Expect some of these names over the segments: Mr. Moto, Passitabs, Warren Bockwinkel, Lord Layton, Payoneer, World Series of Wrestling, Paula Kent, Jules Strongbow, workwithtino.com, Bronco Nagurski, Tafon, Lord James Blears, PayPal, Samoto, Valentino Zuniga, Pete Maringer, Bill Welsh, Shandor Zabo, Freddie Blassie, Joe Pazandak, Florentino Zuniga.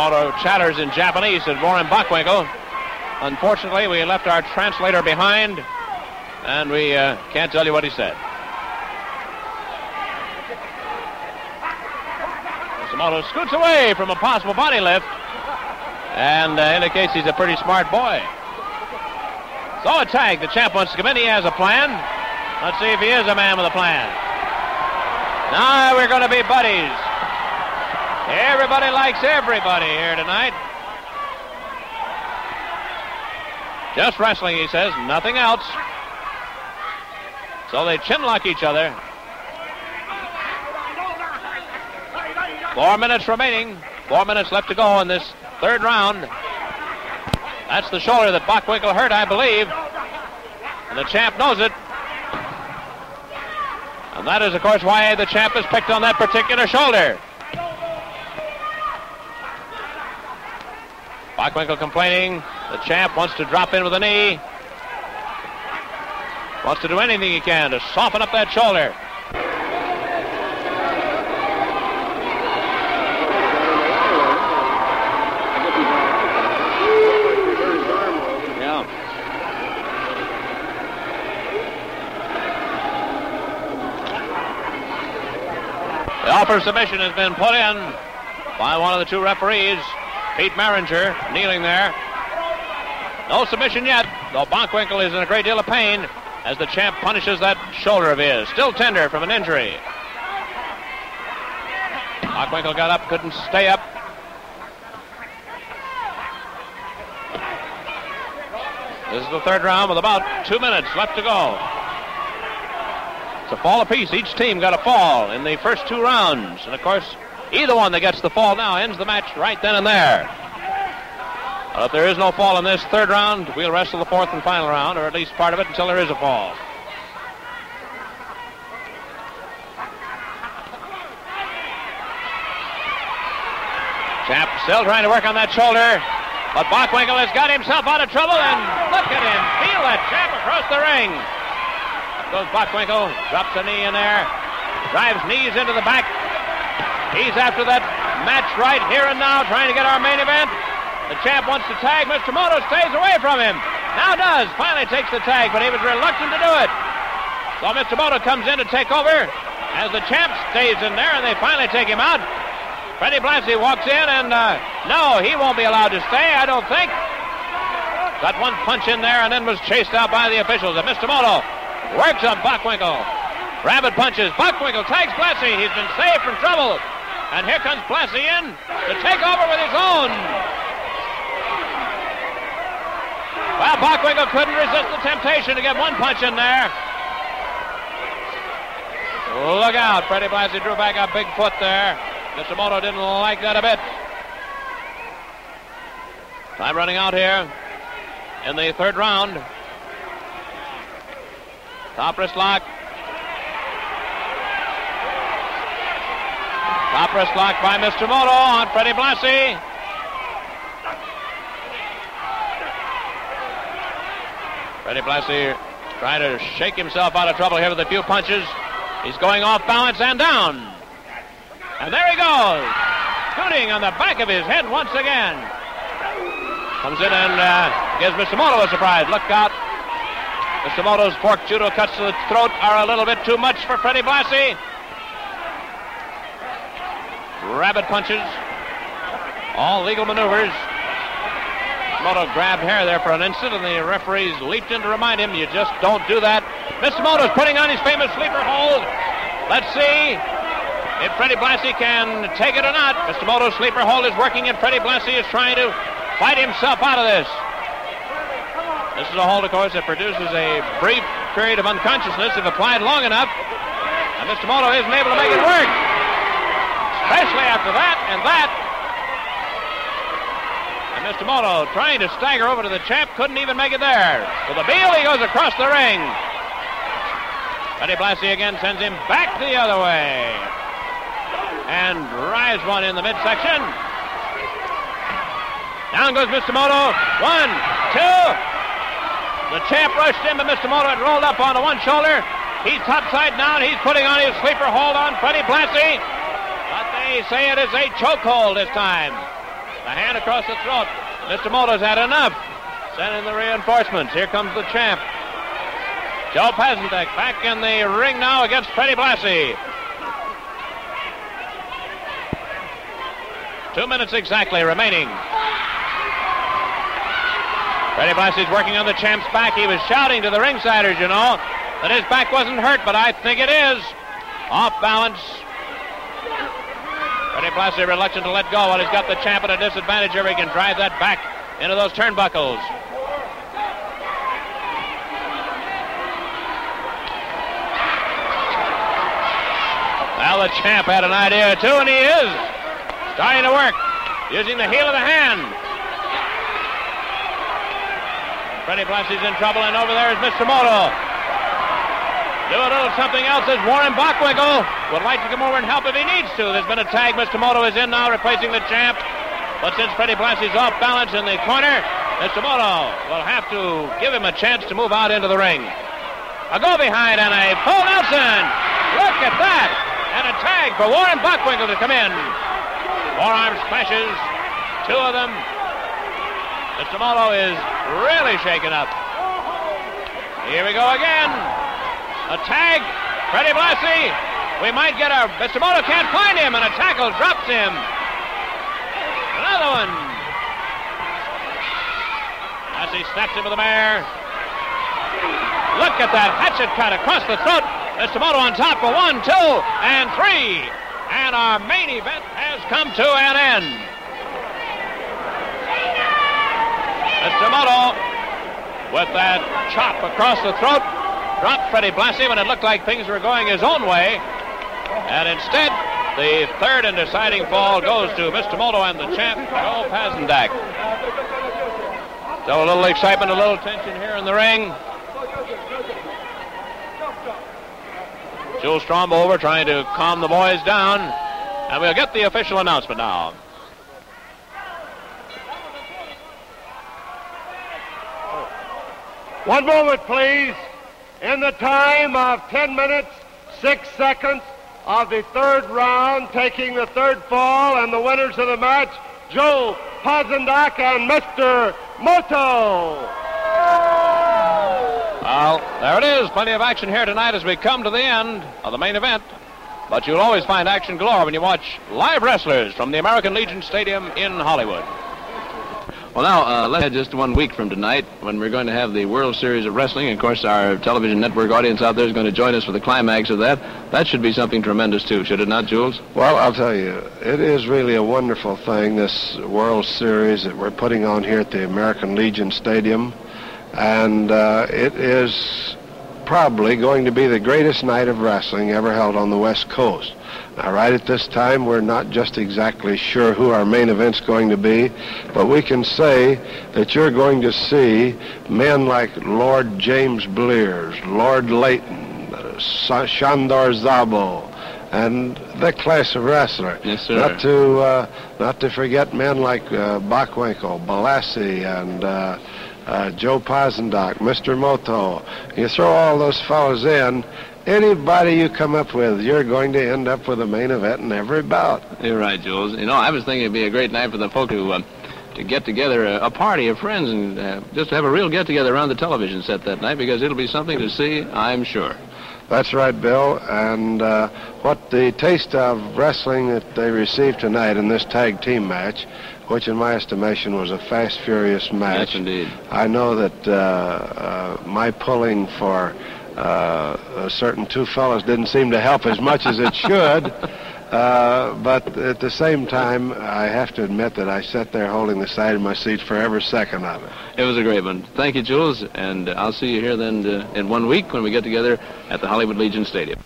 Moto chatters in Japanese at Warren Bockwinkel. Unfortunately, we left our translator behind, and we can't tell you what he said. Samoto scoots away from a possible body lift, and indicates he's a pretty smart boy. So a tag. The champ wants to come in. He has a plan. Let's see if he is a man with a plan. Now we're going to be buddies. Everybody likes everybody here tonight. Just wrestling, he says, nothing else. So they chinlock each other. 4 minutes remaining. 4 minutes left to go in this third round. That's the shoulder that Bockwinkel hurt, I believe. And the champ knows it. And that is, of course, why the champ is picked on that particular shoulder. Bockwinkel complaining. The champ wants to drop in with a knee. Wants to do anything he can to soften up that shoulder. Yeah. The offer of submission has been put in by one of the two referees. Pete Maringer kneeling there. No submission yet, though Bockwinkel is in a great deal of pain as the champ punishes that shoulder of his, still tender from an injury. Bockwinkel got up, couldn't stay up. This is the third round with about 2 minutes left to go. It's a fall apiece. Each team got a fall in the first two rounds, and of course, either one that gets the fall now ends the match right then and there. But if there is no fall in this third round, we'll wrestle the fourth and final round, or at least part of it, until there is a fall. Champ still trying to work on that shoulder, but Bockwinkel has got himself out of trouble, and look at him, feel that champ across the ring. Up goes Bockwinkel, drops a knee in there, drives knees into the back. He's after that match right here and now, trying to get our main event. The champ wants to tag. Mr. Moto stays away from him. Now does. Finally takes the tag, but he was reluctant to do it. So Mr. Moto comes in to take over as the champ stays in there, and they finally take him out. Freddie Blassie walks in, and no, he won't be allowed to stay, I don't think. Got one punch in there and then was chased out by the officials. And Mr. Moto works on Bockwinkel. Rabbit punches. Bockwinkel tags Blassie. He's been saved from trouble. And here comes Blassie in to take over with his own. Well, Bockwinkel couldn't resist the temptation to get one punch in there. Look out. Freddie Blassie drew back a big foot there. Mr. Moto didn't like that a bit. Time running out here in the third round. Top wrist lock. Top wrist lock by Mr. Moto on Freddie Blassie. Freddie Blassie trying to shake himself out of trouble here with a few punches. He's going off balance and down. And there he goes. Shooting on the back of his head once again. Comes in and gives Mr. Moto a surprise. Look out. Mr. Moto's fork judo cuts to the throat are a little bit too much for Freddie Blassie. Rabbit punches, all legal maneuvers. Moto grabbed hair there for an instant, and the referees leaped in to remind him, you just don't do that. Mr. Moto's putting on his famous sleeper hold. Let's see if Freddie Blassie can take it or not. Mr. Moto's sleeper hold is working, and Freddie Blassie is trying to fight himself out of this. This is a hold, of course, that produces a brief period of unconsciousness if applied long enough, and Mr. Moto isn't able to make it work. Especially after that and that. And Mr. Moto trying to stagger over to the champ, couldn't even make it there. With a heel, he goes across the ring. Freddie Blassie again sends him back the other way. And drives one in the midsection. Down goes Mr. Moto. One, two. The champ rushed in, but Mr. Moto had rolled up onto one shoulder. He's topside now, and he's putting on his sleeper hold on Freddie Blassie. But they say it is a chokehold this time. A hand across the throat. Mr. Moto's had enough. Send in the reinforcements. Here comes the champ. Joe Pazandak back in the ring now against Freddie Blassie. 2 minutes exactly remaining. Freddie Blassie's working on the champ's back. He was shouting to the ringsiders, you know, that his back wasn't hurt, but I think it is. Off balance. Freddie Blassie reluctant to let go while he's got the champ at a disadvantage here. He can drive that back into those turnbuckles. Well, the champ had an idea too, and he is starting to work, using the heel of the hand. Freddie Blassie's in trouble, and over there is Mr. Moto. Do a little something else as Warren Bockwinkel would like to come over and help if he needs to. There's been a tag. Mr. Moto is in now, replacing the champ. But since Freddie Blassie's off balance in the corner, Mr. Moto will have to give him a chance to move out into the ring. A go behind and a full Nelson. Look at that. And a tag for Warren Bockwinkel to come in. Forearm splashes, two of them. Mr. Moto is really shaken up. Here we go again. A tag, Freddie Blassie. We might get a... Mr. Moto can't find him, and a tackle drops him. Another one. Blassie snaps him with the mare. Look at that hatchet cut across the throat. Mr. Moto on top for one, two, and three. And our main event has come to an end. Mr. Moto, with that chop across the throat, dropped Freddie Blassie when it looked like things were going his own way. And instead, the third and deciding fall goes to Mr. Moto and the champ, Joe Pazandak. So a little excitement, a little tension here in the ring. Jules Strongbow over trying to calm the boys down. And we'll get the official announcement now. One moment, please. In the time of 10 minutes, 6 seconds of the third round, taking the third fall, and the winners of the match, Joe Pazandak and Mr. Moto. Well, there it is. Plenty of action here tonight as we come to the end of the main event. But you'll always find action galore when you watch live wrestlers from the American Legion Stadium in Hollywood. Well, now, let's head just 1 week from tonight when we're going to have the World Series of Wrestling. Of course, our television network audience out there is going to join us for the climax of that. That should be something tremendous, too, should it not, Jules? Well, I'll tell you, it is really a wonderful thing, this World Series that we're putting on here at the American Legion Stadium. And it is probably going to be the greatest night of wrestling ever held on the West Coast. Now, right at this time, we're not just exactly sure who our main event's going to be, but we can say that you're going to see men like Lord James Blears, Lord Layton, Shandor Zabo, and that class of wrestler. Yes, sir. Not to forget men like Bockwinkel, Blassie, and... Joe Pazandak, Mr. Moto. You throw all those fellas in, anybody you come up with, you're going to end up with a main event in every bout. You're right, Jules. You know, I was thinking it'd be a great night for the folk who to get together, a party of friends, and just have a real get-together around the television set that night, because it'll be something to see, I'm sure. That's right, Bill, and what the taste of wrestling that they received tonight in this tag team match, which in my estimation was a fast, furious match. Yes, indeed. I know that my pulling for a certain two fellas didn't seem to help as much as it should, but at the same time, I have to admit that I sat there holding the side of my seat for every second of it. It was a great one. Thank you, Jules, and I'll see you here then in 1 week when we get together at the Hollywood Legion Stadium.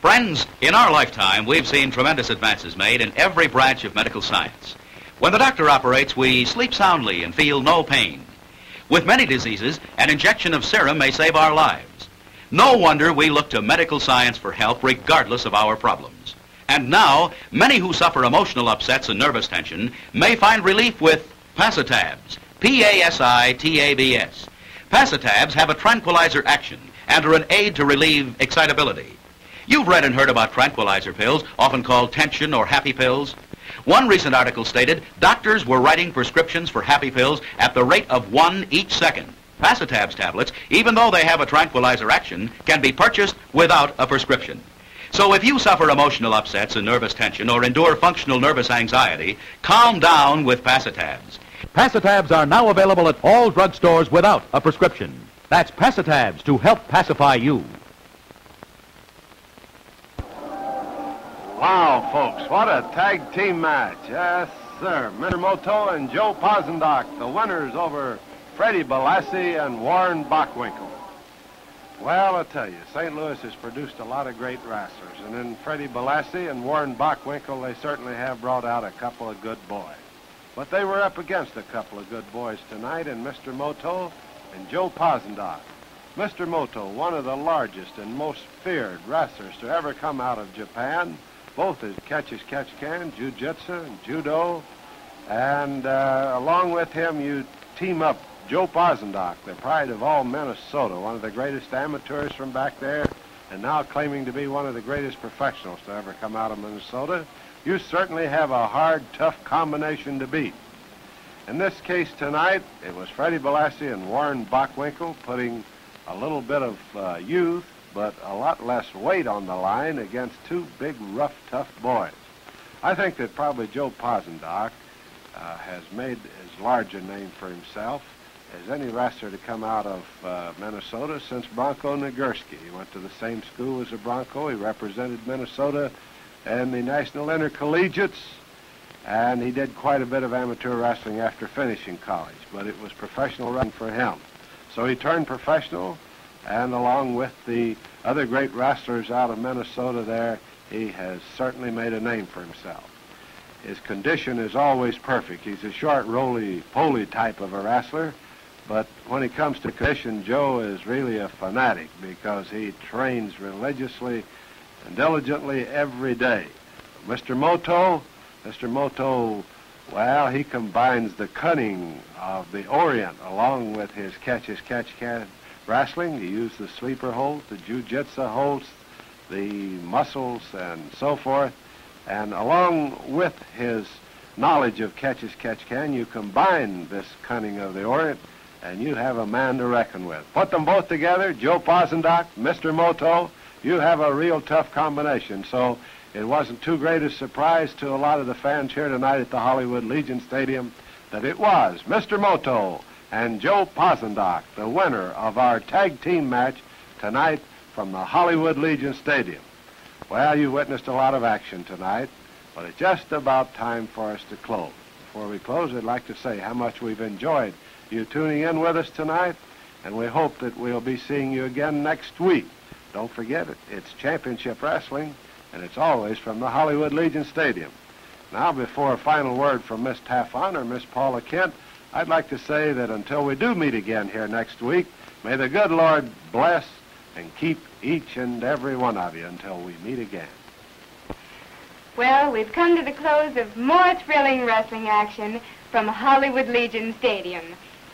Friends, in our lifetime, we've seen tremendous advances made in every branch of medical science. When the doctor operates, we sleep soundly and feel no pain. With many diseases, an injection of serum may save our lives. No wonder we look to medical science for help regardless of our problems. And now, many who suffer emotional upsets and nervous tension may find relief with Passitabs, P-A-S-I-T-A-B-S. Passitabs have a tranquilizer action and are an aid to relieve excitability. You've read and heard about tranquilizer pills, often called tension or happy pills. One recent article stated doctors were writing prescriptions for happy pills at the rate of one each second. Passitabs tablets, even though they have a tranquilizer action, can be purchased without a prescription. So if you suffer emotional upsets and nervous tension or endure functional nervous anxiety, calm down with Passitabs. Passitabs are now available at all drugstores without a prescription. That's Passitabs to help pacify you. Wow, folks, what a tag team match. Yes, sir. Mr. Moto and Joe Pazandak, the winners over Freddie Blassie and Warren Bockwinkel. Well, I'll tell you, St. Louis has produced a lot of great wrestlers, and in Freddie Blassie and Warren Bockwinkel, they certainly have brought out a couple of good boys. But they were up against a couple of good boys tonight in Mr. Moto and Joe Pazandak. Mr. Moto, one of the largest and most feared wrestlers to ever come out of Japan, both as catch-as-catch-can, jiu-jitsu, and judo, and along with him you team up Joe Pazandak, the pride of all Minnesota, one of the greatest amateurs from back there, and now claiming to be one of the greatest professionals to ever come out of Minnesota. You certainly have a hard, tough combination to beat. In this case tonight, it was Freddie Blassie and Warren Bockwinkel putting a little bit of youth, but a lot less weight on the line against two big, rough, tough boys. I think that probably Joe Pazandak has made as large a name for himself as any wrestler to come out of Minnesota since Bronco Nagurski. He went to the same school as a Bronco. He represented Minnesota and the National Intercollegiates, and he did quite a bit of amateur wrestling after finishing college, but it was professional wrestling for him. So he turned professional, and along with the other great wrestlers out of Minnesota there, he has certainly made a name for himself. His condition is always perfect. He's a short, roly-poly type of a wrestler, but when it comes to condition, Joe is really a fanatic because he trains religiously and diligently every day. Mr. Moto, well, he combines the cunning of the Orient along with his catch-as-catch-can wrestling. He used the sleeper holds, the jiu-jitsu holds, the muscles, and so forth. And along with his knowledge of catch-as-catch-can, you combine this cunning of the Orient, and you have a man to reckon with. Put them both together, Joe Pazandak, Mr. Moto, you have a real tough combination. So it wasn't too great a surprise to a lot of the fans here tonight at the Hollywood Legion Stadium that it was Mr. Moto and Joe Pazandak, the winner of our tag team match tonight from the Hollywood Legion Stadium. Well, you witnessed a lot of action tonight, but it's just about time for us to close. Before we close, I'd like to say how much we've enjoyed you tuning in with us tonight, and we hope that we'll be seeing you again next week. Don't forget it, it's championship wrestling, and it's always from the Hollywood Legion Stadium. Now, before a final word from Miss Tafon or Miss Paula Kent, I'd like to say that until we do meet again here next week, may the good Lord bless and keep each and every one of you until we meet again. Well, we've come to the close of more thrilling wrestling action from Hollywood Legion Stadium.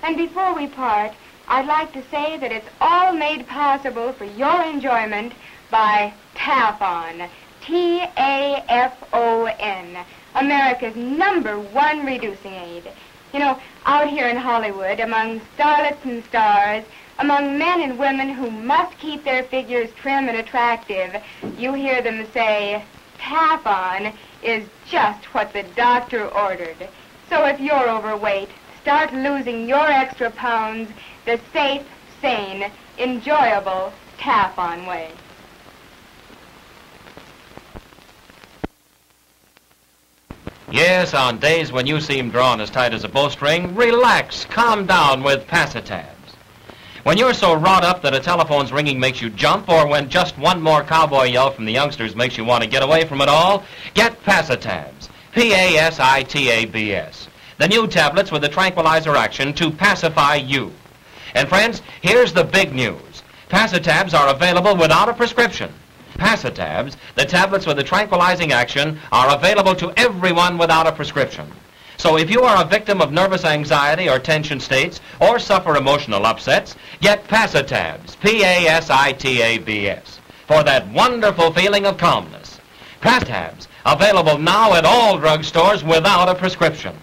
And before we part, I'd like to say that it's all made possible for your enjoyment by Tafon, T-A-F-O-N, America's #1 reducing aid. You know, out here in Hollywood, among starlets and stars, among men and women who must keep their figures trim and attractive, you hear them say, Tafon is just what the doctor ordered. So if you're overweight, start losing your extra pounds the safe, sane, enjoyable Tafon way. Yes, on days when you seem drawn as tight as a bowstring, relax, calm down with Passitabs. When you're so wrought up that a telephone's ringing makes you jump, or when just one more cowboy yell from the youngsters makes you want to get away from it all, get Passitabs, P-A-S-I-T-A-B-S. The new tablets with the tranquilizer action to pacify you. And friends, here's the big news. Passitabs are available without a prescription. Passitabs, the tablets with the tranquilizing action, are available to everyone without a prescription. So if you are a victim of nervous anxiety or tension states, or suffer emotional upsets, get Passitabs, P-A-S-I-T-A-B-S, for that wonderful feeling of calmness. Passitabs, Available now at all drugstores without a prescription.